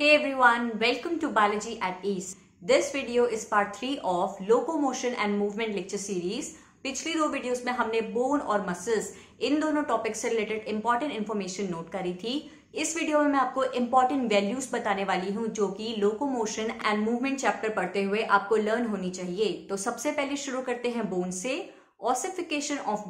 Hey everyone, welcome to Biology at Ease. This video is part 3 of Locomotion and Movement Lecture Series. पिछली दो videos में हमने bone और muscles इन दोनों topic से रिलेटेड इंपॉर्टेंट इन्फॉर्मेशन नोट करी थी. इस वीडियो में मैं आपको इम्पॉर्टेंट वैल्यूज बताने वाली हूँ जो कि लोकोमोशन एंड मूवमेंट चैप्टर पढ़ते हुए आपको लर्न होनी चाहिए. तो सबसे पहले शुरू करते हैं बोन से. ऑसिफिकेशन ऑफ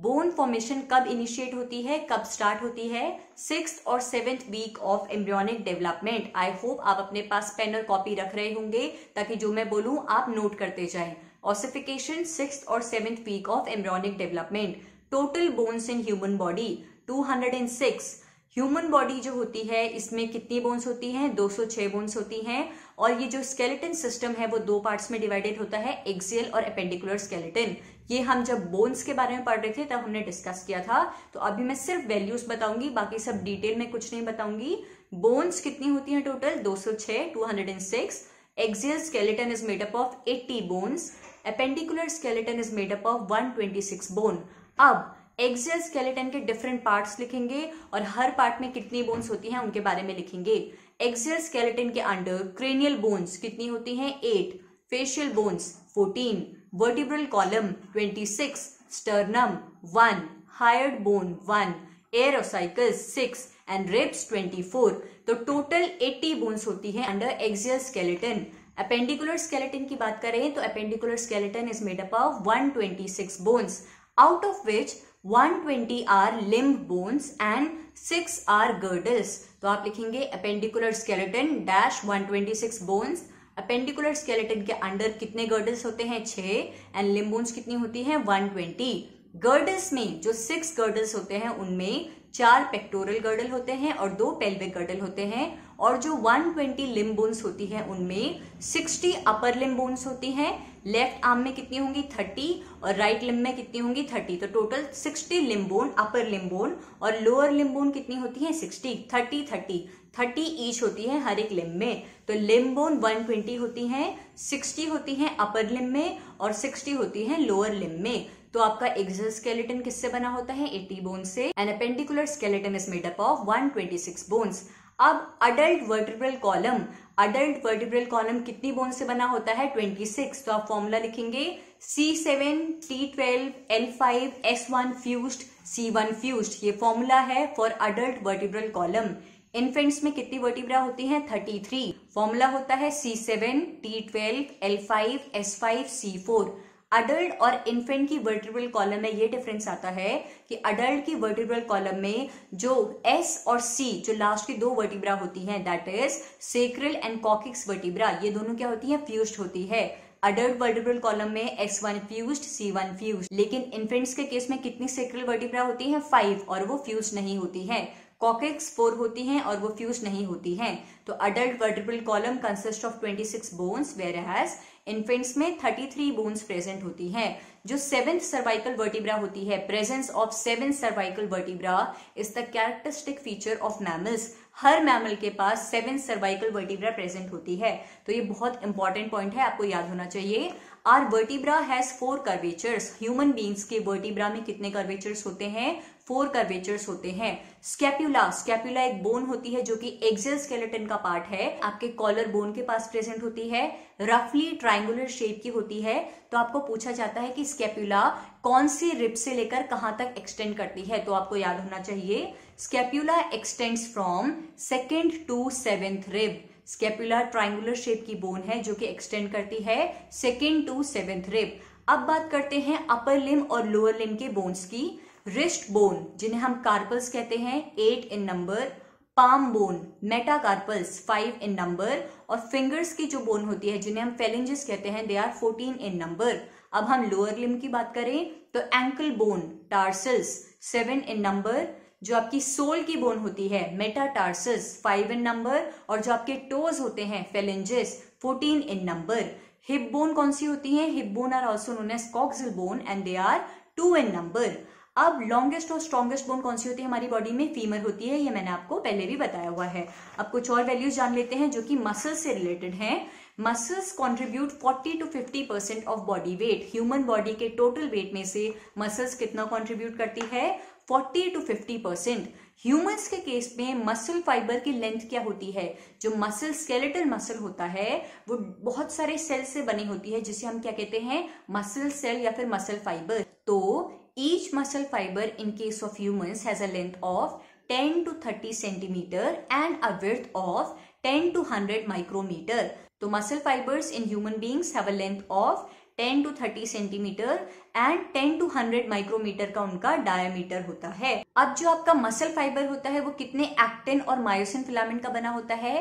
बोन फॉर्मेशन कब इनिशिएट होती है, कब स्टार्ट होती है? 6th और 7th week of embryonic development. I hope आप अपने पास पेन और कॉपी रख रहे होंगे ताकि जो मैं बोलूं आप नोट करते जाएं. ऑसिफिकेशन 6th और 7th week of embryonic development. Total bones in human body 206. Human body जो होती है इसमें कितनी बोन्स होती हैं? 206 बोन्स होती हैं. और ये जो स्केलेटन सिस्टम है वो दो पार्ट्स में डिवाइडेड होता है, एक्सियल और एपेंडिकुलर स्केलेटन. ये हम जब बोन्स के बारे में पढ़ रहे थे तब हमने डिस्कस किया था. तो अभी मैं सिर्फ वैल्यूज बताऊंगी, बाकी सब डिटेल में कुछ नहीं बताऊंगी. बोन्स कितनी होती हैं total? 206, 206. Axial skeleton is made up of 80 bones. Appendicular skeleton is made up of 126 bone. अब एक्सियल स्केलेटन के डिफरेंट पार्ट्स लिखेंगे और हर पार्ट में कितनी बोन्स होती हैं उनके बारे में लिखेंगे. एक्सियल स्केलेटन के अंडर क्रेनियल बोन्स कितनी होती हैं? 8. Facial bones 14. Vertebral column 26. Sternum 1. Hyoid bone 1. Ear ossicles 6 and ribs 24. तो टोटल 80 बोन्स होती हैं under axial skeleton. Appendicular skeleton की बात करें तो appendicular skeleton is made up of 126 bones, out of which 120 are limb bones and 6 are girdles. तो आप लिखेंगे appendicular skeleton dash 126 bones. Appendicular skeleton के अंडर कितने गर्डल्स होते हैं? 6. एंड लिम्ब बोन्स कितनी होती हैं? 120. गर्डल्स में जो 6 गर्डल्स होते हैं उनमें 4 पेक्टोरल गर्डल होते हैं और 2 पेल्विक गर्डल होते हैं. और जो 120 लिम्ब बोन्स होती हैं उनमें 60 अपर लिम्ब बोन्स होती हैं. लेफ्ट आर्म में कितनी होंगी? 30 और राइट लिम्ब में कितनी होंगी? 30. तो total 60 limb bone, upper limb bone और लोअर लिम्ब बोन कितनी होती है? 60. 30 ईच होती है हर एक लिम्ब में. तो लिम्ब बोन 120 होती हैं, 60 होती हैं अपर लिम्ब में और 60 होती हैं लोअर लिम्ब में. तो आपका एक्सियल स्केलेटन किससे बना होता है? 80 बोन से. And appendicular skeleton is made up of 126 bones. अब अडल्ट वर्टिब्रल कॉलम कितनी बोन से बना होता है? 26. तो आप फॉर्मूला लिखेंगे C7 T12 L5 S1 fused C1 fused. ये फॉर्मूला है for adult vertebral column. Infants में कितनी वर्टिब्रा होती हैं? 33. फॉर्मूला होता है C7 T12 L5 S5 C4. Adult और इन्फेंट की वर्टिब्रल कॉलम में ये डिफरेंस आता है कि अडल्ट की वर्टिब्रल कॉलम में जो S और C जो लास्ट की दो वर्टिब्रा होती हैं, that is sacral and coccyx vertebra, ये दोनों क्या होती हैं? फ्यूज्ड होती है. अडल्ट वर्टिब्रल कॉलम में S1 फ्यूज्ड, C1 फ्यूज्ड. लेकिन इन्फेंट्स के केस में कितनी सेक्रल वर्टिब्रा होती हैं? 5, और वो फ्यूज्ड नहीं होती है. कॉक्सिस 4 होती हैं और वो फ्यूज नहीं होती हैं. तो adult vertebral column consist of 26 bones, where has infants में 33 बोन्स प्रेजेंट होती हैं. जो 7th सर्वाइकल वर्टिब्रा होती है, presence of 7 cervical vertebra is the characteristic feature of mammals. हर मैमल के पास 7 सर्वाइकल वर्टिब्रा प्रेजेंट होती है. तो ये बहुत इंपॉर्टेंट पॉइंट है, आपको याद होना चाहिए. Our vertebra has 4 curvatures. Human beings के वर्टिब्रा में कितने कर्वेचर्स होते हैं? 4 कर्वेचर्स होते हैं. स्कैप्यूला एक बोन होती है जो कि एक्सियल स्केलेटन का पार्ट है, आपके कॉलर बोन के पास प्रेजेंट होती है. रफली ट्रायंगुलर शेप की होती है. तो आपको पूछा जाता है कि स्कैप्यूला कौन सी रिब से लेकर कहां तक एक्सटेंड करती है, तो आपको याद होना चाहिए scapula extends from 2nd to 7th rib. Scapula triangular shape की बोन है जो कि एक्सटेंड करती है 2nd to 7th रिब. अब बात करते हैं अपर लिम्ब और लोअर लिम्ब के बोन्स की. रिस्ट बोन जिन्हें हम कार्पल्स कहते हैं, 8 in number. Palm bone, metacarpals 5 in number. और फिंगर्स की जो बोन होती है जिन्हें हम फेलेंजेस कहते हैं, दे आर 14 इन नंबर. अब हम लोअर लिम्ब की बात करें तो ankle bone, tarsals 7 in number. जो आपकी सोल की बोन होती है, मेटाटार्सल्स 5 इन नंबर. और जो आपके टोज होते हैं, phalanges 14 in number. Hip bone कौन सी होती है? Hip bone are also known as coxal bone and they are 2 in number. अब लॉन्गेस्ट और स्ट्रॉन्गेस्ट बोन कौन सी होती है हमारी बॉडी में? फीमर होती है. ये मैंने आपको पहले भी बताया हुआ है. अब कुछ और वैल्यूज जान लेते हैं जो कि मसल्स से रिलेटेड हैं. Muscles contribute 40 to 50% of body weight. Human body के टोटल वेट में से मसल्स कितना कंट्रीब्यूट करती है? 40 to 50%. ह्यूमंस के केस में मसल फाइबर की लेंथ क्या होती है, जो मसल स्केलेटल मसल होता है वो बहुत सारे सेल से बनी होती है, जिसे हम क्या कहते हैं, मसल सेल या फिर मसल फाइबर। तो each muscle fibre in case of humans has a length of 10 to 30 centimetre and a width of 10 to 100 micrometre. तो muscle fibres in human beings have a length of 10 to 30 centimetre and 10 to 100 micrometre का उनका diameter होता है। अब जो आपका muscle fibre होता है वो कितने एक्टिन और मायोसिन फिलामेंट का बना होता है?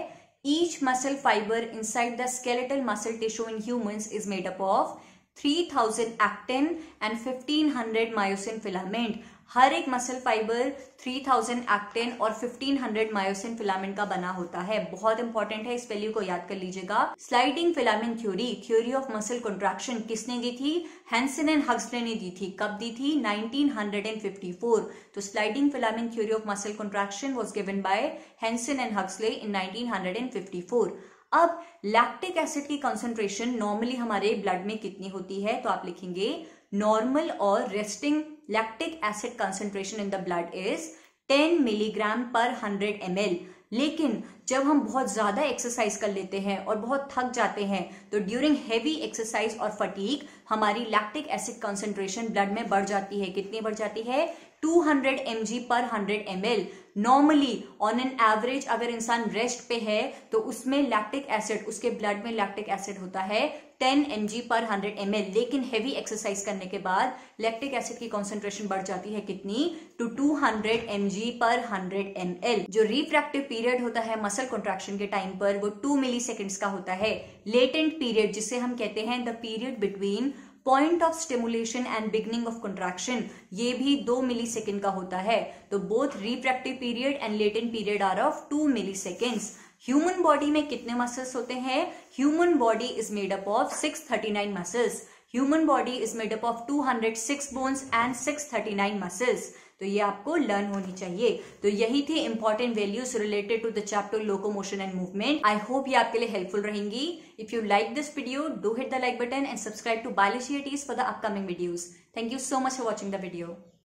Each muscle fibre inside the skeletal muscle tissue in humans is made up of 3000 actin and 1500 myosin filament. हर एक मसल फाइबर 3000 एक्टिन और 1500 मायोसिन फिलामेंट का बना होता है। बहुत इंपॉर्टेंट है, इस वैल्यू को याद कर लीजिएगा। Sliding filament theory, theory of muscle contraction किसने दी थी? हैंसन एंड हक्सले ने दी थी। कब दी थी? 1954। तो sliding filament theory of muscle contraction was given by Hanson and Huxley in 1954। अब लैक्टिक एसिड की कंसंट्रेशन नॉर्मली हमारे ब्लड में कितनी होती है? तो आप लिखेंगे नॉर्मल और resting lactic acid concentration in the blood is 10 milligram per 100 ml। लेकिन जब हम बहुत ज्यादा एक्सरसाइज कर लेते हैं और बहुत थक जाते हैं तो ड्यूरिंग हेवी एक्सरसाइज और फटीग हमारी लैक्टिक एसिड कंसंट्रेशन ब्लड में बढ़ जाती है। कितनी बढ़ जाती है? 200 mg per 100 ml। Normally on an average अगर इंसान रेस्ट पे है तो उसमें लैक्टिक एसिड, उसके ब्लड में लैक्टिक एसिड होता है 10 mg per 100 ml। लेकिन हैवी एक्सरसाइज करने के बाद लैक्टिक एसिड की कॉन्सेंट्रेशन बढ़ जाती है कितनी? To 200 mg per 100 ml। जो रिफ्रैक्टिव पीरियड होता है मसल कॉन्ट्रैक्शन के टाइम पर वो 2 मिलीसेकंड्स का होता है। लेटेंट पीरियड जिसे हम कहते हैं the period between point of stimulation and beginning of contraction, ये भी 2 मिलीसेकंड का होता है। तो both refractory period and latent period are of 2 milliseconds. Human body में कितने मसल्स होते हैं? Human body is made up of 639 muscles. Human body is made up of 206 bones and 639 muscles. तो ये आपको लर्न होनी चाहिए। तो यही थी important values related to the chapter locomotion and movement. I hope ये आपके लिए हेल्पफुल रहेंगी। If you like this video do hit the like button and subscribe to biology at ease for the upcoming videos. Thank you so much for watching the video.